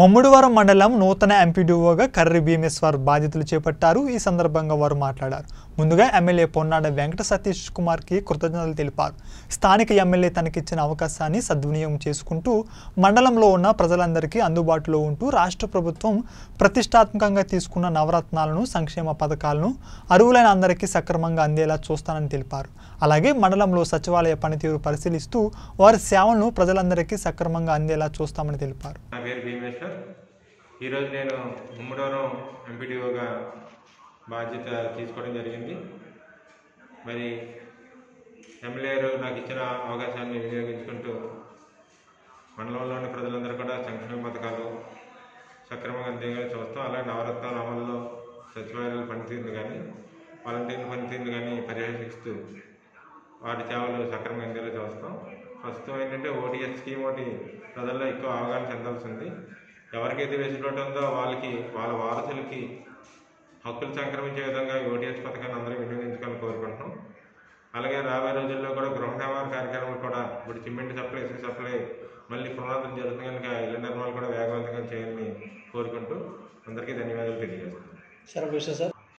ముమ్మిడివరం మండలం నూతన ఎంపీడీఓగా కర్రి భీమేశ్వర్ బాధ్యతలు చేపట్టారు. ఈ సందర్భంగా వారు మాట్లాడారు. ముందుగా ఎమ్మెల్యే పొన్నాడ వెంకట సతీష్ కుమార్కి కృతజ్ఞతలు తెలిపారు. స్థానిక ఎమ్మెల్యే తనకిచ్చిన అవకాశాన్ని సద్వినియోగం చేసుకుంటూ మండలంలో ఉన్న ప్రజలందరికీ అందుబాటులో ఉంటూ రాష్ట్ర ప్రభుత్వం ప్రతిష్టాత్మకంగా తీసుకున్న నవరత్నాలను, సంక్షేమ పథకాలను అర్హులైన అందరికీ సక్రమంగా అందేలా చూస్తానని తెలిపారు. అలాగే మండలంలో సచివాలయ పనితీరు పరిశీలిస్తూ వారి సేవలను ప్రజలందరికీ సక్రమంగా అందేలా చూస్తామని తెలిపారు. ఈరోజు నేను ముమ్మిడివరం ఎంపీడీఓగా బాధ్యత తీసుకోవడం జరిగింది. మరి ఎమ్మెల్యే గారు నాకు ఇచ్చిన అవకాశాన్ని వినియోగించుకుంటూ మండలంలోని ప్రజలందరూ కూడా సంక్షేమ పథకాలు సక్రమంగా అందేలా చూస్తాం. అలాగే నవరత్నాల అమల్లో సచివాలయాల పనితీరుని కానీ వాలంటీర్ల పనితీరుని కానీ పర్యవేక్షిస్తూ వాటి సేవలు సక్రమంగా అందేలా చూస్తాం. ప్రస్తుతం ఏంటంటే ఓటీఎస్ స్కీమ్ ఒకటి ప్రజల్లో ఎక్కువ అవగాహన చెందాల్సి ఉంది. ఎవరికైతే వెసులుబాటు ఉందో వాళ్ళకి, వాళ్ళ వారసులకి హక్కులు సంక్రమించే విధంగా ఓటీఎస్ పథకాన్ని అందరూ వినియోగించుకొని కోరుకుంటున్నాం. అలాగే రాబోయే రోజుల్లో కూడా గృహ నిర్మాణ కార్యక్రమాలు కూడా, ఇప్పుడు సిమెంట్ సప్లై, ఇసుక సప్లై మళ్ళీ పునరుద్ధరణ జరుగుతుంది కనుక ఇళ్ల నిర్మాణాలు కూడా వేగవంతంగా చేయాలని కోరుకుంటూ అందరికీ ధన్యవాదాలు తెలియజేస్తున్నాం.